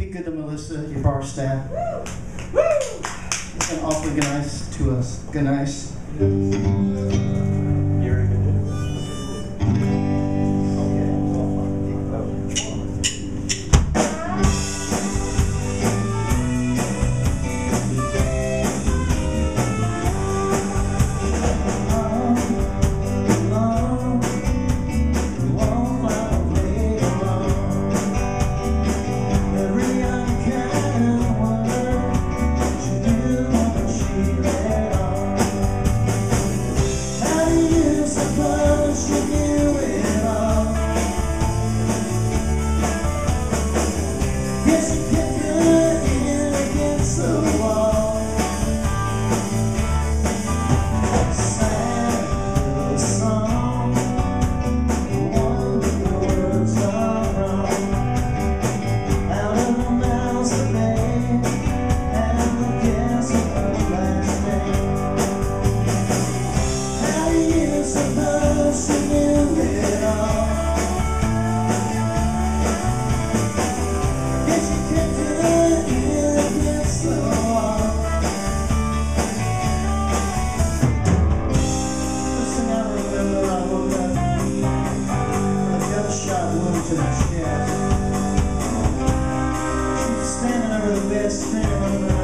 Be good to Melissa, your bar staff. Woo! Woo! It's been awfully good nice to us. Good nice. Standing over the bed, standing over the bed.